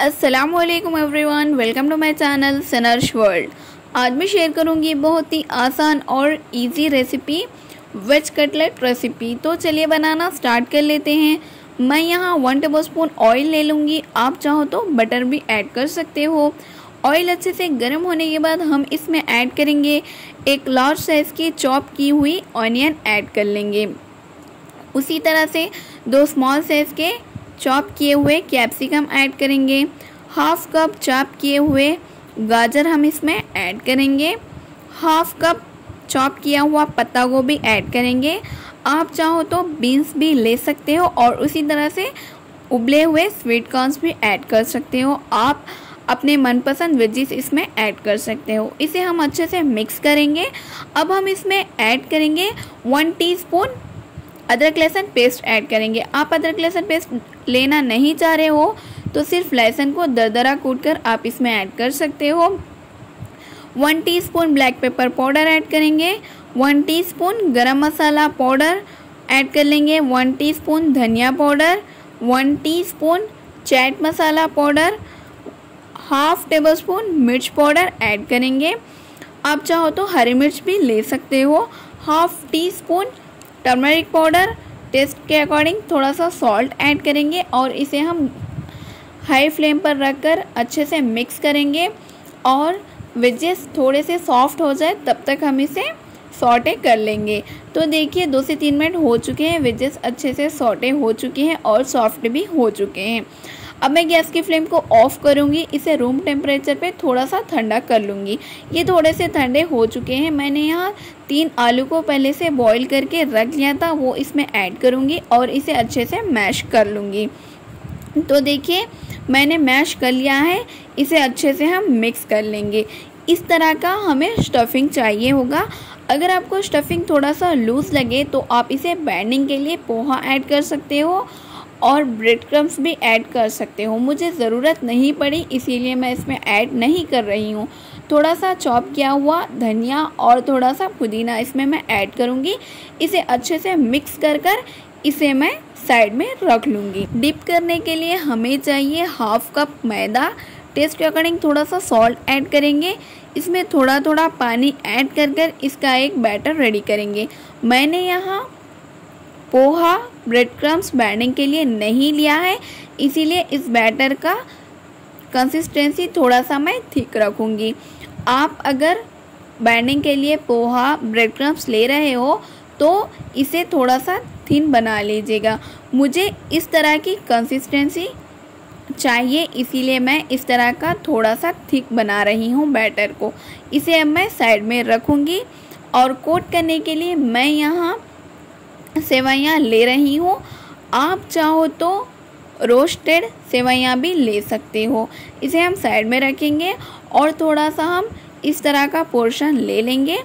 अस्सलामुअलैकुम everyone, welcome to my channel सनर्श world. आज मैं शेयर करूंगी बहुत ही आसान और easy recipe, veg cutlet recipe. तो चलिए बनाना स्टार्ट कर लेते हैं। मैं यहाँ 1 टेबलस्पून ऑयल ले लूँगी। आप चाहो तो बटर भी ऐड कर सकते हो। ऑयल अच्छे से गर्म होने के बाद हम इसमें ऐड करेंगे एक लार्ज साइज़ की चॉप की हुई ऑनियन ऐड कर लेंगे। उसी तरह से 2 स्मॉल साइज़ के चॉप किए हुए कैप्सिकम ऐड करेंगे। ½ कप चॉप किए हुए गाजर हम इसमें ऐड करेंगे। ½ कप चॉप किया हुआ पत्ता गोभी ऐड करेंगे। आप चाहो तो बीन्स भी ले सकते हो और उसी तरह से उबले हुए स्वीट कॉर्न्स भी ऐड कर सकते हो। आप अपने मनपसंद वेजीज इसमें ऐड कर सकते हो। इसे हम अच्छे से मिक्स करेंगे। अब हम इसमें ऐड करेंगे 1 टीस्पून अदरक लहसुन पेस्ट ऐड करेंगे। आप अदरक लहसुन पेस्ट लेना नहीं चाह रहे हो तो सिर्फ लहसुन को दरदरा कूटकर आप इसमें ऐड कर सकते हो। 1 teaspoon black pepper powder add करेंगे। 1 teaspoon garam masala powder add कर लेंगे। 1 टीस्पून धनिया powder, 1 teaspoon chaat masala powder, ½ tablespoon मिर्च पाउडर ऐड करेंगे। आप चाहो तो हरी मिर्च भी ले सकते हो। ½ टीस्पून टर्मरिक पाउडर, टेस्ट के अकॉर्डिंग थोड़ा सा सॉल्ट ऐड करेंगे और इसे हम हाई फ्लेम पर रखकर अच्छे से मिक्स करेंगे और वेजेस थोड़े से सॉफ्ट हो जाए तब तक हम इसे सॉटे कर लेंगे। तो देखिए 2 से 3 मिनट हो चुके हैं, वेजेस अच्छे से सॉटे हो चुके हैं और सॉफ्ट भी हो चुके हैं। अब मैं गैस की फ्लेम को ऑफ़ करूंगी। इसे रूम टेम्परेचर पे थोड़ा सा ठंडा कर लूँगी। ये थोड़े से ठंडे हो चुके हैं। मैंने यहाँ 3 आलू को पहले से बॉईल करके रख लिया था, वो इसमें ऐड करूँगी और इसे अच्छे से मैश कर लूँगी। तो देखिए मैंने मैश कर लिया है। इसे अच्छे से हम मिक्स कर लेंगे। इस तरह का हमें स्टफिंग चाहिए होगा। अगर आपको स्टफिंग थोड़ा सा लूज़ लगे तो आप इसे बैंडिंग के लिए पोहा ऐड कर सकते हो और ब्रेड क्रम्स भी ऐड कर सकते हो। मुझे ज़रूरत नहीं पड़ी इसीलिए मैं इसमें ऐड नहीं कर रही हूँ। थोड़ा सा चॉप किया हुआ धनिया और थोड़ा सा पुदीना इसमें मैं ऐड करूँगी। इसे अच्छे से मिक्स कर कर इसे मैं साइड में रख लूँगी। डिप करने के लिए हमें चाहिए ½ कप मैदा, टेस्ट के अकॉर्डिंग थोड़ा सा सॉल्ट ऐड करेंगे। इसमें थोड़ा थोड़ा पानी ऐड कर कर इसका एक बैटर रेडी करेंगे। मैंने यहाँ पोहा ब्रेड क्रम्स बैंडिंग के लिए नहीं लिया है, इसीलिए इस बैटर का कंसिस्टेंसी थोड़ा सा मैं थिक रखूँगी। आप अगर बैंडिंग के लिए पोहा ब्रेड क्रम्स ले रहे हो तो इसे थोड़ा सा थिन बना लीजिएगा। मुझे इस तरह की कंसिस्टेंसी चाहिए, इसीलिए मैं इस तरह का थोड़ा सा थिक बना रही हूँ बैटर को। इसे अब मैं साइड में रखूँगी और कोट करने के लिए मैं यहाँ सेवैयाँ ले रही हूँ। आप चाहो तो रोस्टेड सेवैयाँ भी ले सकते हो। इसे हम साइड में रखेंगे और थोड़ा सा हम इस तरह का पोर्शन ले लेंगे।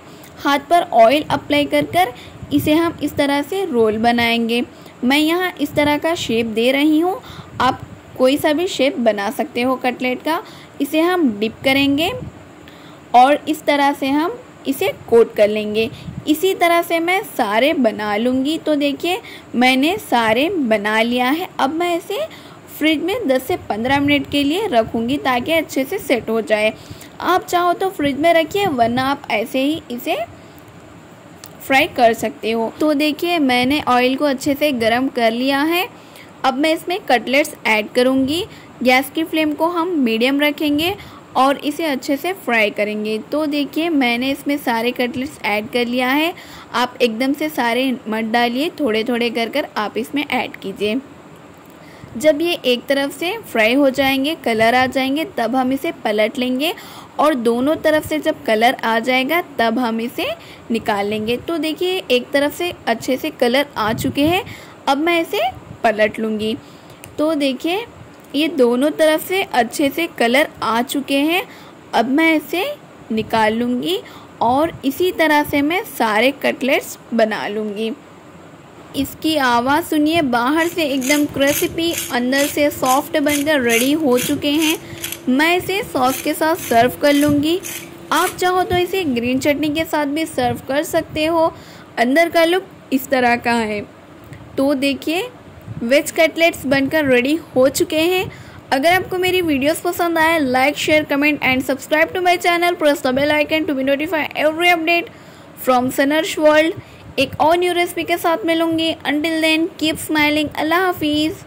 हाथ पर ऑयल अप्लाई कर कर इसे हम इस तरह से रोल बनाएंगे। मैं यहाँ इस तरह का शेप दे रही हूँ। आप कोई सा भी शेप बना सकते हो कटलेट का। इसे हम डिप करेंगे और इस तरह से हम इसे कोट कर लेंगे। इसी तरह से मैं सारे बना लूँगी। तो देखिए मैंने सारे बना लिया है। अब मैं इसे फ्रिज में 10 से 15 मिनट के लिए रखूँगी ताकि अच्छे से सेट हो जाए। आप चाहो तो फ्रिज में रखिए, वरना आप ऐसे ही इसे फ्राई कर सकते हो। तो देखिए मैंने ऑयल को अच्छे से गर्म कर लिया है। अब मैं इसमें कटलेट्स ऐड करूँगी। गैस की फ्लेम को हम मीडियम रखेंगे और इसे अच्छे से फ्राई करेंगे। तो देखिए मैंने इसमें सारे कटलेट्स ऐड कर लिया है। आप एकदम से सारे मत डालिए, थोड़े थोड़े कर कर आप इसमें ऐड कीजिए। जब ये एक तरफ से फ्राई हो जाएंगे, कलर आ जाएंगे, तब हम इसे पलट लेंगे और दोनों तरफ से जब कलर आ जाएगा तब हम इसे निकाल लेंगे। तो देखिए एक तरफ से अच्छे से कलर आ चुके हैं। अब मैं इसे पलट लूँगी। तो देखिए ये दोनों तरफ से अच्छे से कलर आ चुके हैं। अब मैं इसे निकाल लूँगी और इसी तरह से मैं सारे कटलेट्स बना लूँगी। इसकी आवाज़ सुनिए, बाहर से एकदम क्रिस्पी, अंदर से सॉफ्ट बनकर रेडी हो चुके हैं। मैं इसे सॉस के साथ सर्व कर लूँगी। आप चाहो तो इसे ग्रीन चटनी के साथ भी सर्व कर सकते हो। अंदर का लुक इस तरह का है। तो देखिए वेज कटलेट्स बनकर रेडी हो चुके हैं। अगर आपको मेरी वीडियोस पसंद आए, like share comment and subscribe to my channel. Press the bell icon to be notify every update from सनर्श world. एक और न्यू रेसिपी के साथ मिलूंगी। Until then keep smiling. अल्लाह हाफिज़।